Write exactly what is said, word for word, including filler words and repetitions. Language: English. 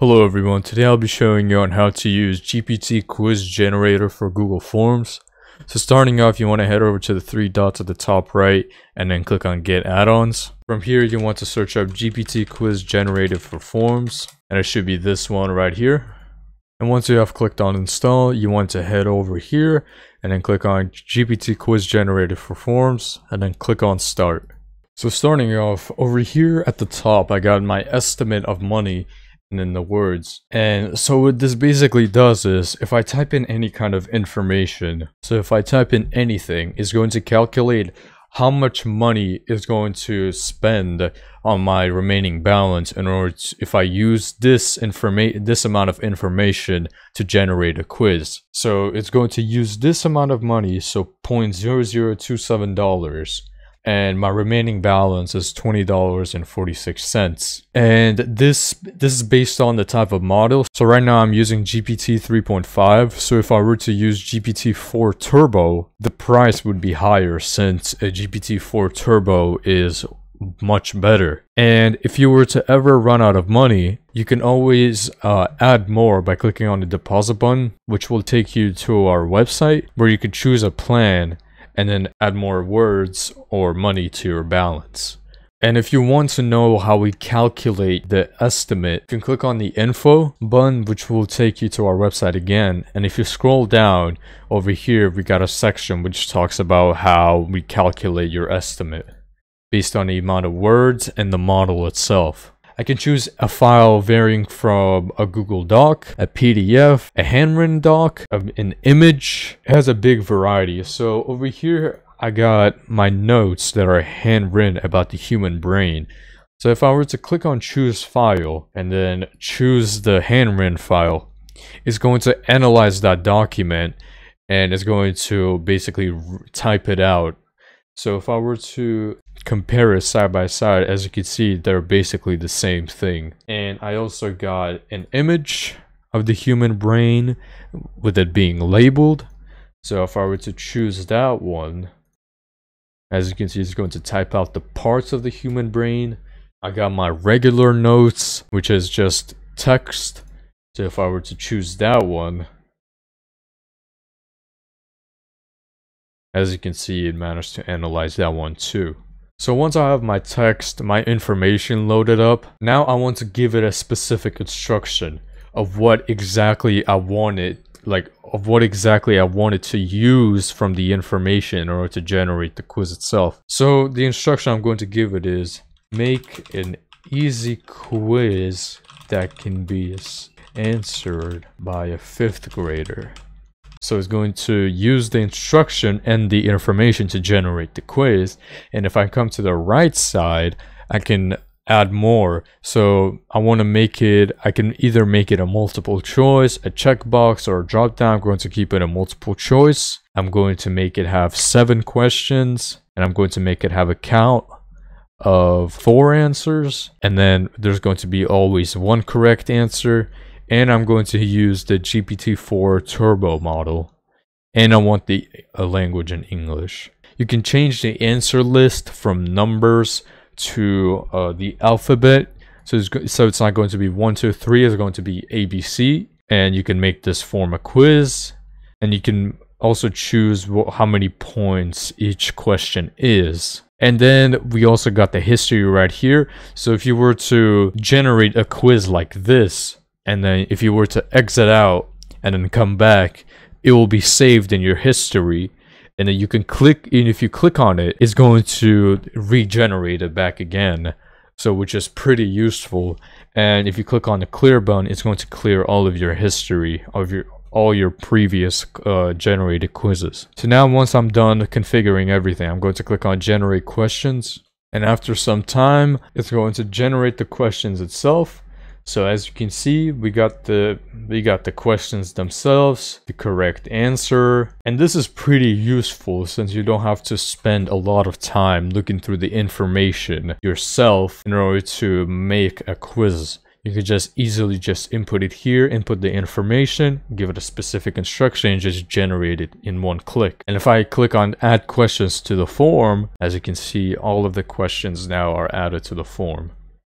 Hello everyone, today I'll be showing you on how to use G P T quiz generator for Google Forms. So starting off, you want to head over to the three dots at the top right and then click on get add-ons. From here you want to search up G P T quiz generator for forms, and it should be this one right here. And once you have clicked on install, you want to head over here and then click on G P T quiz generator for forms and then click on start. So starting off, over here at the top I got my estimate of money and in the words, and so what this basically does is if I type in any kind of information, so if I type in anything, it's going to calculate how much money is going to spend on my remaining balance in order to, if I use this information, this amount of information to generate a quiz. So it's going to use this amount of money, so zero point zero zero two seven dollars, and my remaining balance is twenty dollars and forty-six cents. And this this is based on the type of model. So right now I'm using G P T three point five. So if I were to use G P T four Turbo, the price would be higher since a G P T four Turbo is much better. And if you were to ever run out of money, you can always uh, add more by clicking on the deposit button, which will take you to our website where you can choose a plan and then add more words or money to your balance. And if you want to know how we calculate the estimate, you can click on the info button, which will take you to our website again. And if you scroll down over here, we got a section which talks about how we calculate your estimate based on the amount of words and the model itself. I can choose a file varying from a Google Doc, a P D F, a handwritten doc, an image. It has a big variety. So over here, I got my notes that are handwritten about the human brain. So if I were to click on choose file and then choose the handwritten file, it's going to analyze that document and it's going to basically type it out. So if I were to compare it side by side, as you can see, they're basically the same thing. And I also got an image of the human brain with it being labeled. So if I were to choose that one, as you can see, it's going to type out the parts of the human brain. I got my regular notes, which is just text. So if I were to choose that one, as you can see, it managed to analyze that one too. So once I have my text, my information loaded up, now I want to give it a specific instruction of what exactly I wanted, like of what exactly I wanted to use from the information in order to generate the quiz itself. So the instruction I'm going to give it is make an easy quiz that can be answered by a fifth grader. So it's going to use the instruction and the information to generate the quiz. And if I come to the right side, I can add more. So I want to make it, I can either make it a multiple choice, a checkbox, or a drop down. I'm going to keep it a multiple choice. I'm going to make it have seven questions, and I'm going to make it have a count of four answers. And then there's going to be always one correct answer. And I'm going to use the G P T four Turbo model, and I want the uh, language in English. You can change the answer list from numbers to uh, the alphabet. So it's, so it's not going to be one, two, three, it's going to be A B C. And you can make this form a quiz, and you can also choose how many points each question is. And then we also got the history right here. So if you were to generate a quiz like this, and then if you were to exit out and then come back, it will be saved in your history. And then you can click, and if you click on it, it's going to regenerate it back again. So which is pretty useful. And if you click on the clear button, it's going to clear all of your history of your all your previous uh, generated quizzes. So now once I'm done configuring everything, I'm going to click on generate questions. And after some time, it's going to generate the questions itself. So as you can see, we got the we got the questions themselves, the correct answer. And this is pretty useful since you don't have to spend a lot of time looking through the information yourself in order to make a quiz. You can just easily just input it here, input the information, give it a specific instruction, and just generate it in one click. And if I click on add questions to the form, as you can see, all of the questions now are added to the form.